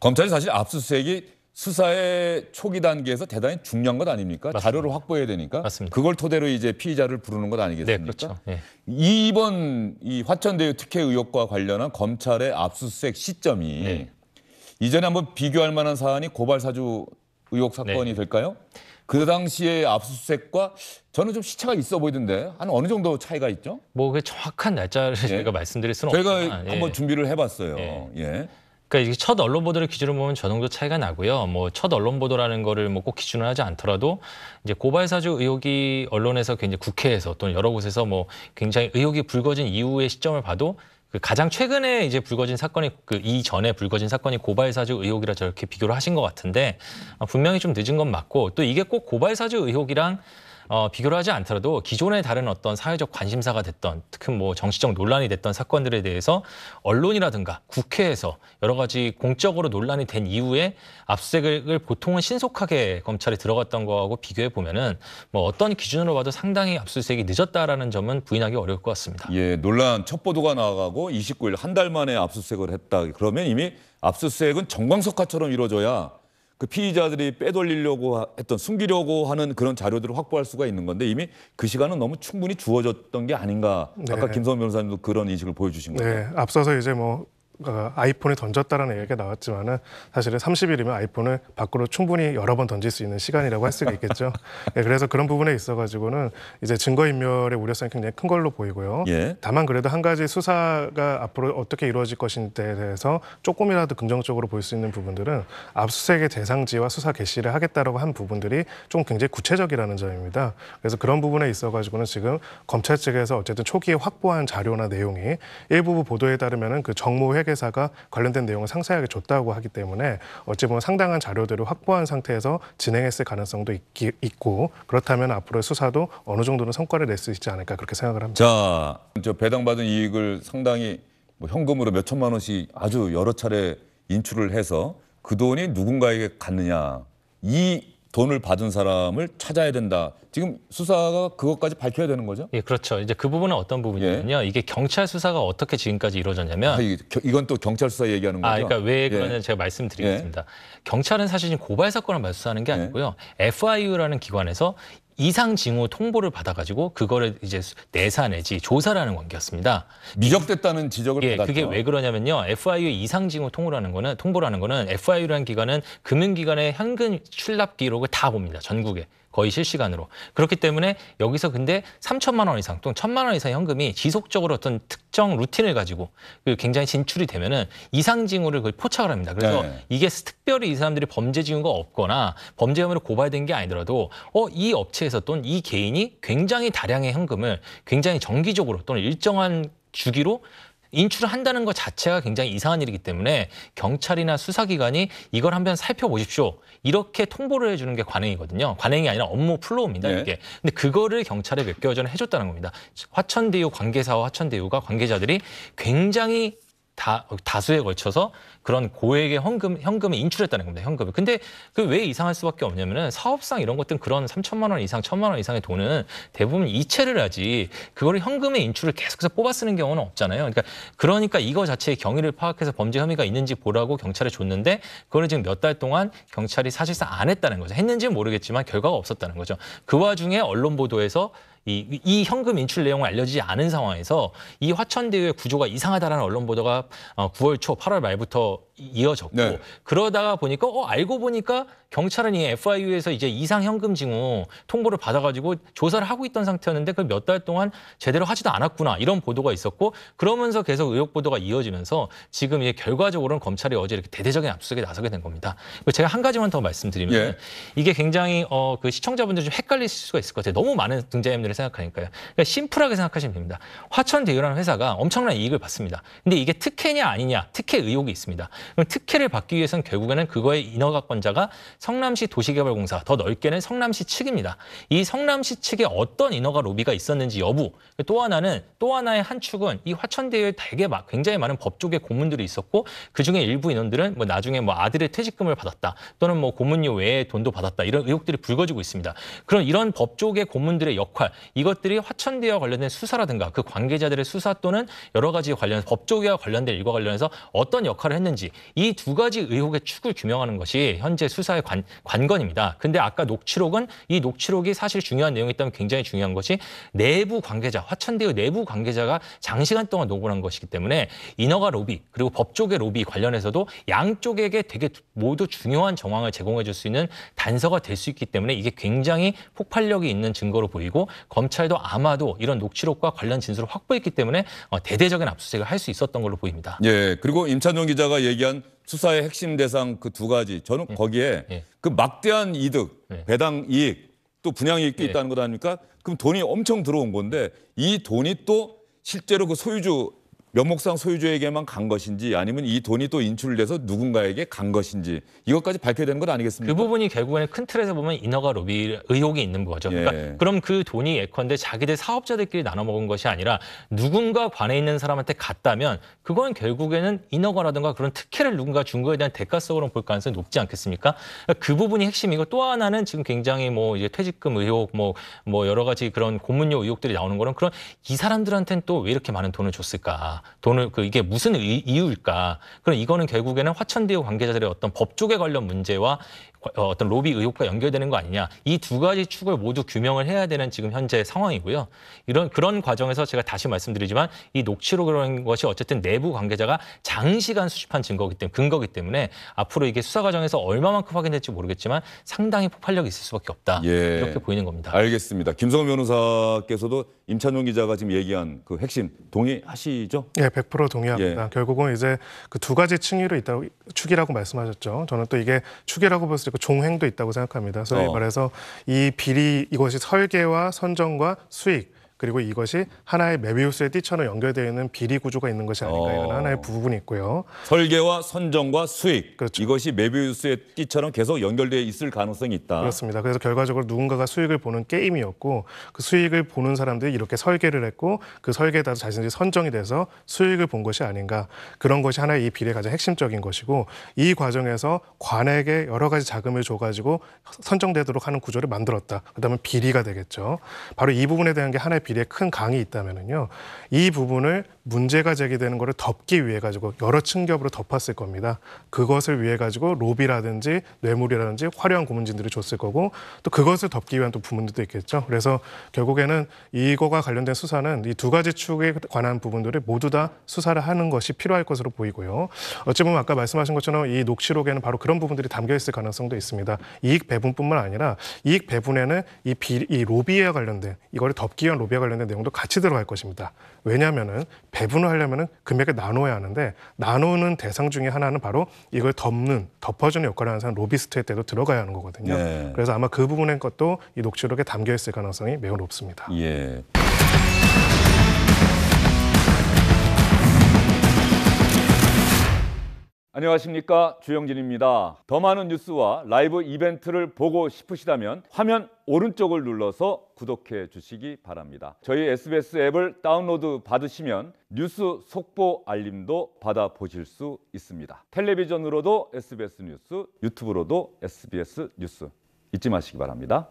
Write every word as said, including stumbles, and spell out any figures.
검찰이 사실 압수수색이 수사의 초기 단계에서 대단히 중요한 것 아닙니까? 맞습니다. 자료를 확보해야 되니까. 맞습니다. 그걸 토대로 이제 피의자를 부르는 것 아니겠습니까? 네, 그렇죠. 네. 이번 이 화천대유 특혜 의혹과 관련한 검찰의 압수수색 시점이 네. 이전에 한번 비교할 만한 사안이 고발 사주 의혹 사건이 네. 될까요? 그 당시의 압수수색과 저는 좀 시차가 있어 보이던데 한 어느 정도 차이가 있죠? 뭐 그 정확한 날짜를 예. 저희가 말씀드릴 수는 없지만 저희가 한번 예. 준비를 해봤어요. 예. 예. 그러니까 첫 언론 보도를 기준으로 보면 저 정도 차이가 나고요. 뭐 첫 언론 보도라는 거를 뭐 꼭 기준을 하지 않더라도 이제 고발 사주 의혹이 언론에서 굉장히 국회에서 또는 여러 곳에서 뭐 굉장히 의혹이 불거진 이후의 시점을 봐도 그 가장 최근에 이제 불거진 사건이 그 이전에 불거진 사건이 고발 사주 의혹이라 저렇게 비교를 하신 것 같은데 분명히 좀 늦은 건 맞고 또 이게 꼭 고발 사주 의혹이랑 어, 비교를 하지 않더라도 기존의 다른 어떤 사회적 관심사가 됐던 특히 뭐 정치적 논란이 됐던 사건들에 대해서 언론이라든가 국회에서 여러 가지 공적으로 논란이 된 이후에 압수수색을 보통은 신속하게 검찰이 들어갔던 거하고 비교해 보면은 뭐 어떤 기준으로 봐도 상당히 압수수색이 늦었다라는 점은 부인하기 어려울 것 같습니다. 예, 논란 첫 보도가 나가고 이십구 일 한 달 만에 압수수색을 했다. 그러면 이미 압수수색은 정광석화처럼 이루어져야 그 피의자들이 빼돌리려고 했던 숨기려고 하는 그런 자료들을 확보할 수가 있는 건데 이미 그 시간은 너무 충분히 주어졌던 게 아닌가. 네. 아까 김성훈 변호사님도 그런 인식을 보여주신 거죠. 네, 앞서서 이제 뭐 아이폰을 던졌다라는 얘기가 나왔지만은 사실은 삼십 일이면 아이폰을 밖으로 충분히 여러 번 던질 수 있는 시간이라고 할 수가 있겠죠. 네, 그래서 그런 부분에 있어가지고는 이제 증거인멸의 우려성이 굉장히 큰 걸로 보이고요. 예. 다만 그래도 한 가지 수사가 앞으로 어떻게 이루어질 것인지에 대해서 조금이라도 긍정적으로 볼 수 있는 부분들은 압수수색의 대상지와 수사 개시를 하겠다라고 한 부분들이 좀 굉장히 구체적이라는 점입니다. 그래서 그런 부분에 있어가지고는 지금 검찰 측에서 어쨌든 초기에 확보한 자료나 내용이 일부 보도에 따르면은 그 정모 획 회계사가 관련된 내용을 상세하게 줬다고 하기 때문에 어찌 보면 상당한 자료들을 확보한 상태에서 진행했을 가능성도 있기, 있고 그렇다면 앞으로의 수사도 어느 정도는 성과를 낼 수 있지 않을까 그렇게 생각을 합니다. 자, 저 배당받은 이익을 상당히 뭐 현금으로 몇 천만 원씩 아주 여러 차례 인출을 해서 그 돈이 누군가에게 갔느냐. 이 돈을 받은 사람을 찾아야 된다. 지금 수사가 그것까지 밝혀야 되는 거죠? 예, 그렇죠. 이제 그 부분은 어떤 부분이냐면요. 예. 이게 경찰 수사가 어떻게 지금까지 이루어졌냐면 아, 이게, 이건 또 경찰 수사 얘기하는 거죠? 아, 그러니까 왜 그러냐면 예. 제가 말씀드리겠습니다. 예. 경찰은 사실 지금 고발 사건을 수사하는 게 아니고요. 예. 에프아이유라는 기관에서 이상 징후 통보를 받아가지고 그거를 이제 내사 내지 조사라는 관계였습니다. 미적됐다는 지적을 예, 받았죠. 그게 왜 그러냐면요. 에프아이유 이상 징후 통보라는 거는 통보라는 거는 에프아이유라는 기관은 금융기관의 현금 출납 기록을 다 봅니다. 전국에. 거의 실시간으로. 그렇기 때문에 여기서 근데 삼천만 원 이상 또는 천만 원 이상 현금이 지속적으로 어떤 특정 루틴을 가지고 굉장히 진출이 되면은 이상 징후를 그걸 포착을 합니다. 그래서 네. 이게 특별히 이 사람들이 범죄 징후가 없거나 범죄 혐의로 고발된 게 아니더라도 어, 이 업체에서 또는 이 개인이 굉장히 다량의 현금을 굉장히 정기적으로 또는 일정한 주기로 인출을 한다는 것 자체가 굉장히 이상한 일이기 때문에 경찰이나 수사기관이 이걸 한번 살펴보십시오. 이렇게 통보를 해주는 게 관행이거든요. 관행이 아니라 업무 플로우입니다. 네. 이게. 근데 그거를 경찰에 몇 개월 전에 해줬다는 겁니다. 화천대유 관계사와 화천대유가 관계자들이 굉장히 다, 다수에 걸쳐서 그런 고액의 현금, 현금을 인출했다는 겁니다. 현금을. 근데 그 왜 이상할 수밖에 없냐면은 사업상 이런 것들은 그런 삼천만 원 이상, 천만 원 이상의 돈은 대부분 이체를 하지 그거를 현금의 인출을 계속해서 뽑아 쓰는 경우는 없잖아요. 그러니까 그러니까 이거 자체의 경위를 파악해서 범죄 혐의가 있는지 보라고 경찰에 줬는데 그거를 지금 몇 달 동안 경찰이 사실상 안 했다는 거죠. 했는지는 모르겠지만 결과가 없었다는 거죠. 그 와중에 언론 보도에서 이, 이 현금 인출 내용을 알려지지 않은 상황에서 이 화천대유의 구조가 이상하다라는 언론 보도가 구월 초, 팔월 말부터 이어졌고 네. 그러다가 보니까 어 알고 보니까 경찰은 이 에프아이유에서 이제 이상 현금 징후 통보를 받아가지고 조사를 하고 있던 상태였는데 그 몇 달 동안 제대로 하지도 않았구나 이런 보도가 있었고 그러면서 계속 의혹 보도가 이어지면서 지금 이게 결과적으로는 검찰이 어제 이렇게 대대적인 압수수색에 나서게 된 겁니다. 제가 한 가지만 더 말씀드리면 예. 이게 굉장히 어, 그 시청자분들이 좀 헷갈리실 수가 있을 것 같아요. 너무 많은 등장인물을 생각하니까요. 그러니까 심플하게 생각하시면 됩니다. 화천대유라는 회사가 엄청난 이익을 받습니다. 근데 이게 특혜냐 아니냐 특혜 의혹이 있습니다. 그럼 특혜를 받기 위해서는 결국에는 그거의 인허가권자가 성남시 도시개발공사, 더 넓게는 성남시 측입니다. 이 성남시 측에 어떤 인허가 로비가 있었는지 여부, 또 하나는 또 하나의 한 축은 이 화천대유에 되게 막 굉장히 많은 법조계 고문들이 있었고 그중에 일부 인원들은 뭐 나중에 뭐 아들의 퇴직금을 받았다 또는 뭐 고문료 외에 돈도 받았다 이런 의혹들이 불거지고 있습니다. 그럼 이런 법조계 고문들의 역할, 이것들이 화천대유와 관련된 수사라든가 그 관계자들의 수사 또는 여러 가지 관련 법조계와 관련된 일과 관련해서 어떤 역할을 했는지 했는지 이 두 가지 의혹의 축을 규명하는 것이 현재 수사의 관, 관건입니다. 근데 아까 녹취록은 이 녹취록이 사실 중요한 내용이 있다면 굉장히 중요한 것이 내부 관계자, 화천대유 내부 관계자가 장시간 동안 녹을 한 것이기 때문에 인허가 로비 그리고 법조계 로비 관련해서도 양쪽에게 되게 모두 중요한 정황을 제공해 줄 수 있는 단서가 될 수 있기 때문에 이게 굉장히 폭발력이 있는 증거로 보이고 검찰도 아마도 이런 녹취록과 관련 진술을 확보했기 때문에 대대적인 압수수색을 할 수 있었던 걸로 보입니다. 예, 그리고 임찬종 기자가 얘기한 수사의 핵심 대상 그 두 가지 저는 거기에 예. 그 막대한 이득, 예. 배당 이익 또 분양 이익도 예. 있다는 것 아닙니까? 그럼 돈이 엄청 들어온 건데 이 돈이 또 실제로 그 소유주 면목상 소유주에게만 간 것인지 아니면 이 돈이 또 인출돼서 누군가에게 간 것인지 이것까지 밝혀야 되는 것 아니겠습니까? 그 부분이 결국에는 큰 틀에서 보면 인허가 로비 의혹이 있는 거죠. 예. 그러니까 그럼 그 돈이 예컨대 자기들 사업자들끼리 나눠 먹은 것이 아니라 누군가 관에 있는 사람한테 갔다면 그건 결국에는 인허가라든가 그런 특혜를 누군가 준 거에 대한 대가성으로 볼 가능성이 높지 않겠습니까? 그러니까 그 부분이 핵심이고 또 하나는 지금 굉장히 뭐 이제 퇴직금 의혹 뭐, 뭐 여러 가지 그런 고문료 의혹들이 나오는 거는 그런 이 사람들한테는 또 왜 이렇게 많은 돈을 줬을까? 돈을 그 이게 무슨 이유일까? 그럼 이거는 결국에는 화천대유 관계자들의 어떤 법조계 관련 문제와 어떤 로비 의혹과 연결되는 거 아니냐? 이 두 가지 축을 모두 규명을 해야 되는 지금 현재 상황이고요. 이런 그런 과정에서 제가 다시 말씀드리지만 이 녹취록이라는 것이 어쨌든 내부 관계자가 장시간 수집한 증거기 때문에 근거기 때문에 앞으로 이게 수사 과정에서 얼마만큼 확인될지 모르겠지만 상당히 폭발력이 있을 수밖에 없다. 예, 이렇게 보이는 겁니다. 알겠습니다. 김성훈 변호사께서도 임찬용 기자가 지금 얘기한 그 핵심 동의하시죠? 네, 백 퍼센트 동의합니다. 예. 결국은 이제 그 두 가지 층위로 있다고 축이라고 말씀하셨죠. 저는 또 이게 축이라고 볼 수 있고 종횡도 있다고 생각합니다. 소위 어. 말해서 이 비리 이것이 설계와 선정과 수익 그리고 이것이 하나의 메비우스의 띠처럼 연결되어 있는 비리 구조가 있는 것이 아닌가 이런 어. 하나의 부분이 있고요. 설계와 선정과 수익 그렇죠. 이것이 메비우스의 띠처럼 계속 연결되어 있을 가능성이 있다. 그렇습니다. 그래서 결과적으로 누군가가 수익을 보는 게임이었고 그 수익을 보는 사람들이 이렇게 설계를 했고 그 설계에 따라서 자신들이 선정이 돼서 수익을 본 것이 아닌가 그런 것이 하나의 이 비리의 가장 핵심적인 것이고 이 과정에서 관에게 여러 가지 자금을 줘가지고 선정되도록 하는 구조를 만들었다. 그다음에 비리가 되겠죠. 바로 이 부분에 대한 게 하나의 비례에 큰 강이 있다면은요, 이 부분을 문제가 제기되는 것을 덮기 위해 가지고 여러 층겹으로 덮었을 겁니다. 그것을 위해 가지고 로비라든지 뇌물이라든지 화려한 고문진들이 줬을 거고 또 그것을 덮기 위한 또 부분들도 있겠죠. 그래서 결국에는 이거와 관련된 수사는 이 두 가지 축에 관한 부분들을 모두 다 수사를 하는 것이 필요할 것으로 보이고요. 어찌 보면 아까 말씀하신 것처럼 이 녹취록에는 바로 그런 부분들이 담겨 있을 가능성도 있습니다. 이익 배분뿐만 아니라 이익 배분에는 이, 비, 이 로비에 관련된 이거를 덮기 위한 로비 관련된 내용도 같이 들어갈 것입니다. 왜냐하면은 배분을 하려면은 금액을 나눠야 하는데 나누는 대상 중에 하나는 바로 이걸 덮는, 덮어주는 역할을 하는 사람 로비스트의 때도 들어가야 하는 거거든요. 네. 그래서 아마 그 부분의 것도 이 녹취록에 담겨 있을 가능성이 매우 높습니다. 예. 안녕하십니까, 주영진입니다. 더 많은 뉴스와 라이브 이벤트를 보고 싶으시다면 화면 오른쪽을 눌러서 구독해 주시기 바랍니다. 저희 에스비에스 앱을 다운로드 받으시면 뉴스 속보 알림도 받아보실 수 있습니다. 텔레비전으로도 에스비에스 뉴스, 유튜브로도 에스비에스 뉴스 잊지 마시기 바랍니다.